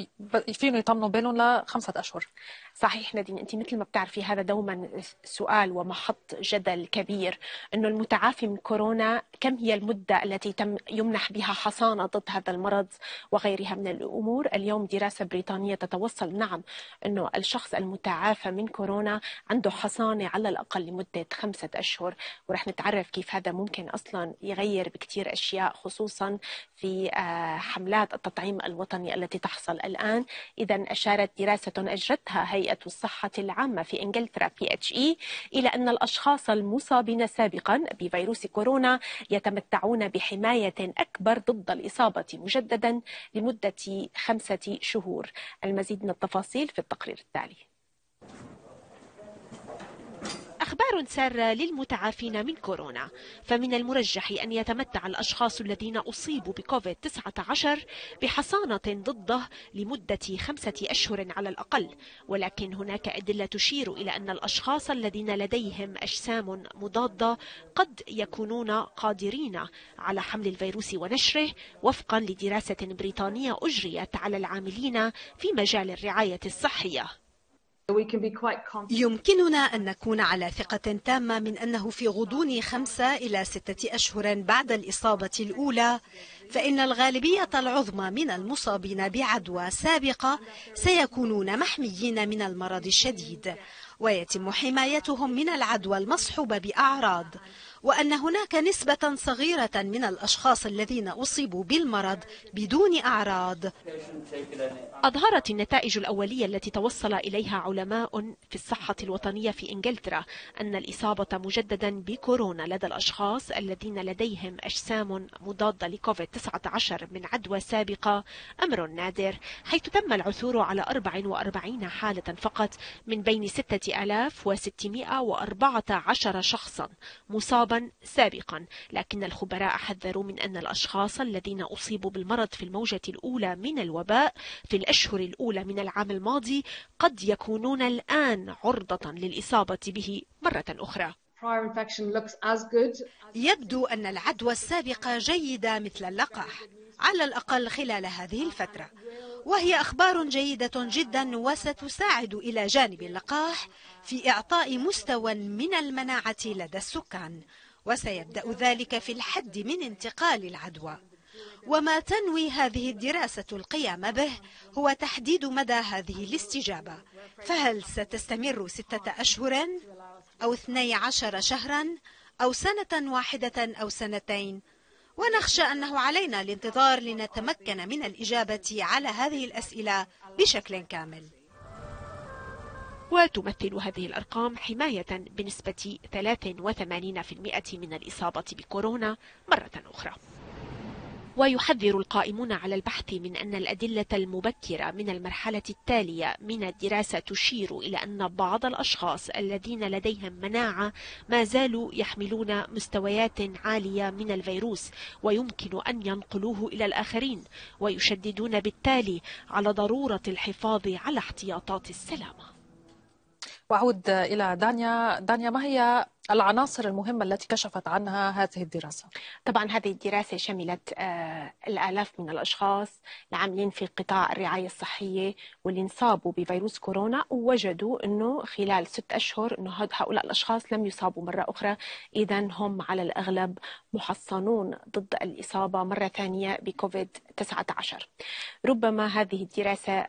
فينا يطمنوا بالهم ل5 أشهر. صحيح نادين، أنت مثل ما بتعرفي هذا دوما سؤال ومحط جدل كبير، أنه المتعافي من كورونا كم هي المدة التي تم يمنح بها حصانة ضد هذا المرض وغيرها من الأمور. اليوم دراسة بريطانية تتوصل نعم أنه الشخص المتعافى من كورونا عنده حصانة على الأقل لمدة 5 أشهر، ورح نتعرف كيف هذا ممكن أصلا يغير بكتير أشياء، خصوصا في حملات التطعيم الوطني التي تحصل الآن. إذا أشارت دراسة أجرتها هي الصحة العامة في إنجلترا PHE إلى أن الأشخاص المصابين سابقا بفيروس كورونا يتمتعون بحماية أكبر ضد الإصابة مجددا لمدة 5 شهور. المزيد من التفاصيل في التقرير التالي. أخبار سارة للمتعافين من كورونا، فمن المرجح أن يتمتع الأشخاص الذين أصيبوا بكوفيد 19 بحصانة ضده لمدة 5 أشهر على الأقل، ولكن هناك أدلة تشير إلى أن الأشخاص الذين لديهم أجسام مضادة قد يكونون قادرين على حمل الفيروس ونشره، وفقا لدراسة بريطانية أجريت على العاملين في مجال الرعاية الصحية. يمكننا أن نكون على ثقة تامة من أنه في غضون 5 إلى 6 أشهر بعد الإصابة الأولى، فإن الغالبية العظمى من المصابين بعدوى سابقة سيكونون محميين من المرض الشديد، ويتم حمايتهم من العدوى المصحوبة بأعراض، وأن هناك نسبة صغيرة من الأشخاص الذين أصيبوا بالمرض بدون أعراض. أظهرت النتائج الأولية التي توصل إليها علماء في الصحة الوطنية في إنجلترا أن الإصابة مجددا بكورونا لدى الأشخاص الذين لديهم أجسام مضادة لكوفيد 19 من عدوى سابقة أمر نادر، حيث تم العثور على 44 حالة فقط من بين 6614 شخصا مصابا سابقا، لكن الخبراء حذروا من أن الأشخاص الذين أصيبوا بالمرض في الموجة الأولى من الوباء في الأشهر الأولى من العام الماضي قد يكونون الآن عرضة للإصابة به مرة أخرى. يبدو أن العدوى السابقة جيدة مثل اللقاح على الأقل خلال هذه الفترة، وهي أخبار جيدة جدا وستساعد إلى جانب اللقاح في إعطاء مستوى من المناعة لدى السكان، وسيبدأ ذلك في الحد من انتقال العدوى. وما تنوي هذه الدراسة القيام به هو تحديد مدى هذه الاستجابة، فهل ستستمر 6 أشهر أو 12 شهرا أو 1 سنة أو 2 سنين؟ ونخشى أنه علينا الانتظار لنتمكن من الإجابة على هذه الأسئلة بشكل كامل. وتمثل هذه الأرقام حماية بنسبة 83% من الإصابة بكورونا مرة أخرى. ويحذر القائمون على البحث من أن الأدلة المبكرة من المرحلة التالية من الدراسة تشير إلى أن بعض الأشخاص الذين لديهم مناعة ما زالوا يحملون مستويات عالية من الفيروس ويمكن أن ينقلوه إلى الآخرين، ويشددون بالتالي على ضرورة الحفاظ على احتياطات السلامة. وأعود إلى دانيا، ما هي العناصر المهمة التي كشفت عنها هذه الدراسة؟ طبعا هذه الدراسة شملت الآلاف من الأشخاص العاملين في قطاع الرعاية الصحية واللي انصابوا بفيروس كورونا، ووجدوا أنه خلال 6 أشهر أنه هؤلاء الأشخاص لم يصابوا مرة أخرى، إذا هم على الأغلب محصنون ضد الإصابة مرة ثانية بكوفيد 19. ربما هذه الدراسة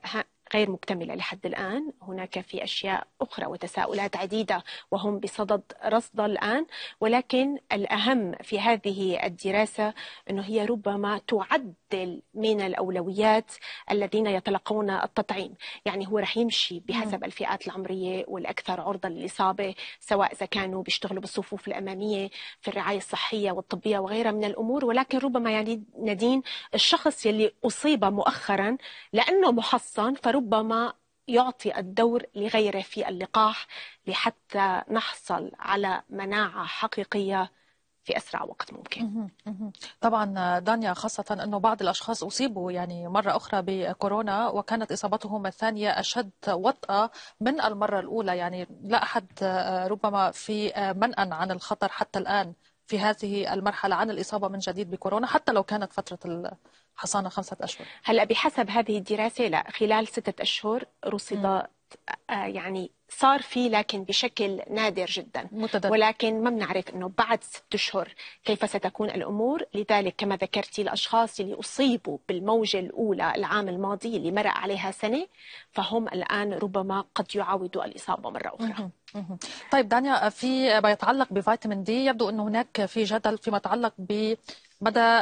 غير مكتملة لحد الآن، هناك في أشياء أخرى وتساؤلات عديدة وهم بصدد رصدها الآن، ولكن الأهم في هذه الدراسة أنه هي ربما تعدل من الأولويات الذين يتلقون التطعيم، يعني هو رح يمشي بحسب الفئات العمرية والأكثر عرضة للإصابة، سواء إذا كانوا بيشتغلوا بالصفوف الأمامية في الرعاية الصحية والطبية وغيرها من الأمور. ولكن ربما يعني نادين الشخص يلي أصيب مؤخرا لأنه محصن ربما يعطي الدور لغيره في اللقاح لحتى نحصل على مناعة حقيقية في أسرع وقت ممكن. طبعا دانيا، خاصة أنه بعض الأشخاص أصيبوا يعني مرة أخرى بكورونا وكانت إصابتهم الثانية أشد وطأة من المرة الأولى، يعني لا أحد ربما في منأى عن الخطر حتى الآن في هذه المرحلة عن الإصابة من جديد بكورونا حتى لو كانت فترة الحصانة 5 أشهر. هلأ بحسب هذه الدراسة لا، خلال 6 أشهر رصد يعني صار في، لكن بشكل نادر جدا متدرج. ولكن ما بنعرف انه بعد 6 أشهر كيف ستكون الامور، لذلك كما ذكرتي الاشخاص اللي اصيبوا بالموجه الاولى العام الماضي اللي مرق عليها سنه فهم الان ربما قد يعاودوا الاصابه مره اخرى. طيب دانيا، في ما يتعلق بفيتامين دي يبدو انه هناك في جدل فيما يتعلق بمدى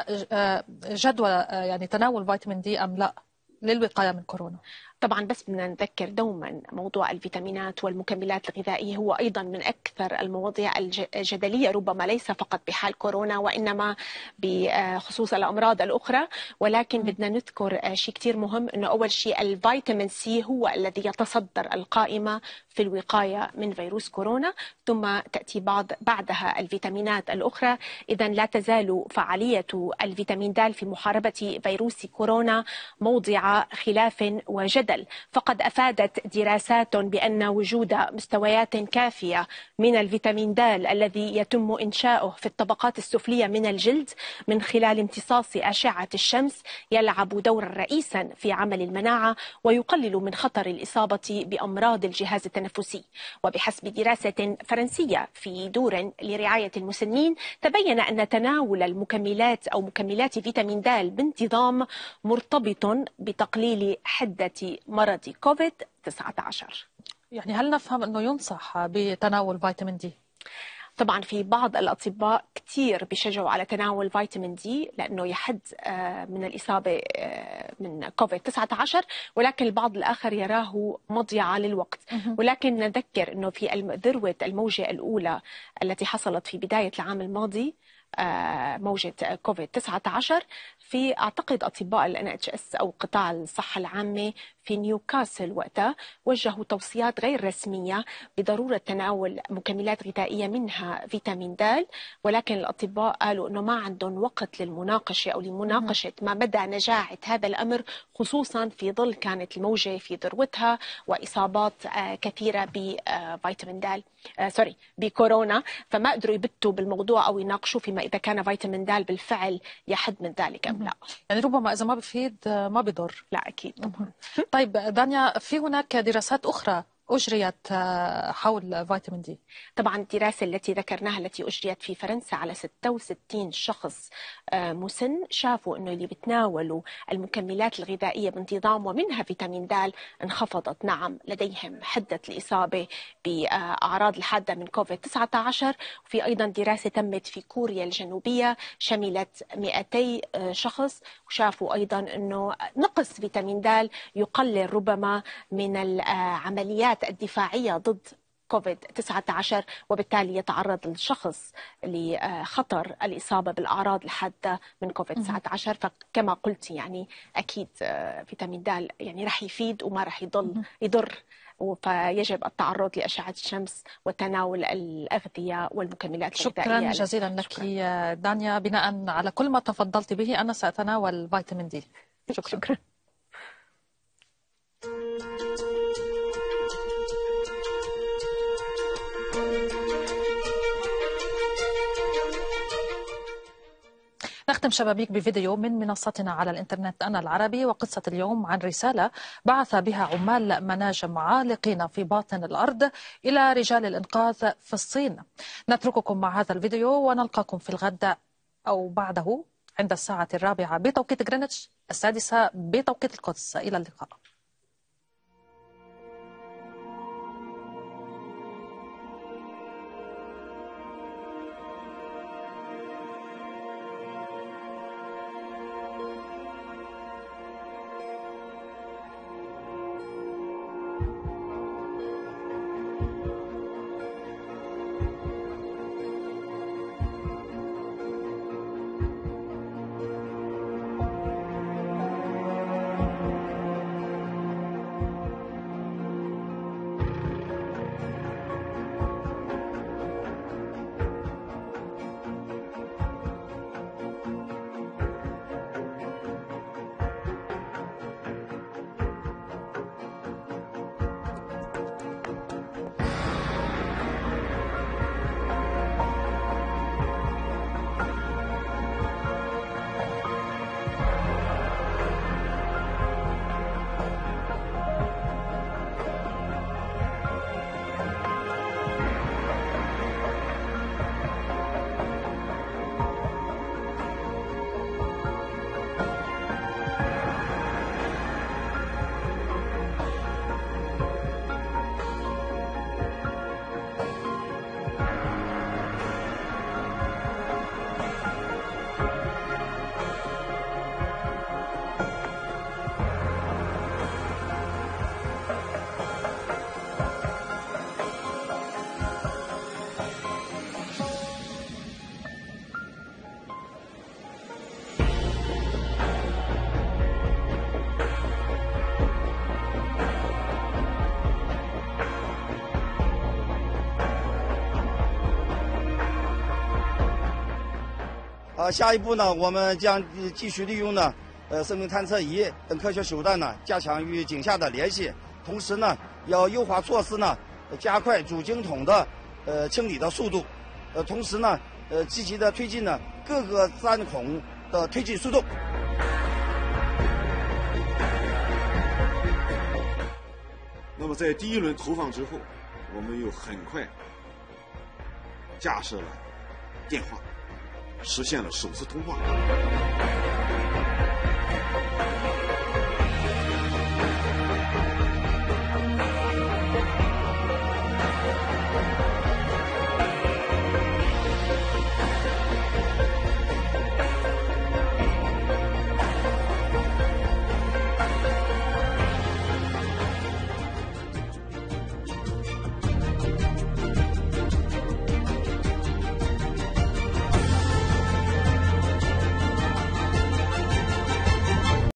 جدوى يعني تناول فيتامين دي ام لا للوقايه من كورونا. طبعا بس بدنا نذكر دوما موضوع الفيتامينات والمكملات الغذائيه هو ايضا من اكثر المواضيع الجدليه، ربما ليس فقط بحال كورونا وانما بخصوص الامراض الاخرى، ولكن بدنا نذكر شيء كثير مهم انه اول شيء الفيتامين سي هو الذي يتصدر القائمه في الوقايه من فيروس كورونا، ثم تاتي بعدها الفيتامينات الاخرى، اذا لا تزال فعاليه الفيتامين د في محاربه فيروس كورونا موضع خلاف وجدل. فقد أفادت دراسات بأن وجود مستويات كافية من الفيتامين د الذي يتم إنشاؤه في الطبقات السفلية من الجلد من خلال امتصاص أشعة الشمس يلعب دورا رئيسا في عمل المناعة ويقلل من خطر الإصابة بأمراض الجهاز التنفسي. وبحسب دراسة فرنسية في دور لرعاية المسنين تبين أن تناول المكملات أو مكملات فيتامين د بانتظام مرتبط بتقليل حدة مرض كوفيد 19. يعني هل نفهم أنه ينصح بتناول فيتامين دي؟ طبعا في بعض الأطباء كثير بيشجعوا على تناول فيتامين دي لأنه يحد من الإصابة من كوفيد 19، ولكن البعض الآخر يراه مضيعة للوقت. ولكن نذكر أنه في ذروة الموجة الأولى التي حصلت في بداية العام الماضي موجة كوفيد 19 في أعتقد أطباء الNHS أو قطاع الصحة العامة في نيوكاسل وقتها وجهوا توصيات غير رسمية بضرورة تناول مكملات غذائية منها فيتامين د، ولكن الأطباء قالوا أنه ما عندهم وقت للمناقشة أو لمناقشة ما مدى نجاعة هذا الأمر، خصوصا في ظل كانت الموجة في ذروتها وإصابات كثيرة بفيتامين د بكورونا، فما قدروا يبتوا بالموضوع أو يناقشوا فيما إذا كان فيتامين د بالفعل يحد من ذلك أم لا. يعني ربما إذا ما بفيد ما بضر. لا أكيد طبعا. طيب دانيا، في هناك دراسات أخرى أجريت حول فيتامين دي؟ طبعا الدراسة التي ذكرناها التي أجريت في فرنسا على 66 شخص مسن شافوا أنه اللي بتناولوا المكملات الغذائية بانتظام ومنها فيتامين د انخفضت نعم لديهم حدة الإصابة بأعراض الحادة من كوفيد 19. وفي أيضا دراسة تمت في كوريا الجنوبية شملت 200 شخص وشافوا أيضا أنه نقص فيتامين د يقلل ربما من العمليات الدفاعية ضد كوفيد 19 وبالتالي يتعرض الشخص لخطر الإصابة بالأعراض الحادة من كوفيد 19. فكما قلت يعني أكيد فيتامين د يعني رح يفيد وما رح يضل يضر، فيجب التعرض لأشعة الشمس وتناول الأغذية والمكملات الغذائية. شكرا جزيلا لك دانيا، بناء على كل ما تفضلت به أنا سأتناول فيتامين دي. شكرا. نختم شبابيك بفيديو من منصتنا على الإنترنت أنا العربي، وقصة اليوم عن رسالة بعث بها عمال مناجم عالقين في باطن الأرض إلى رجال الإنقاذ في الصين. نترككم مع هذا الفيديو ونلقاكم في الغد أو بعده عند الساعة 4 بتوقيت غرينتش، 6 بتوقيت القدس. إلى اللقاء. 下一步呢，我们将继续利用呢，生命探测仪等科学手段呢，加强与井下的联系。同时呢，要优化措施呢，加快主井筒的清理的速度。同时呢，积极的推进呢各个山孔的推进速度。那么在第一轮投放之后，我们又很快架设了电话，实现了首次通话。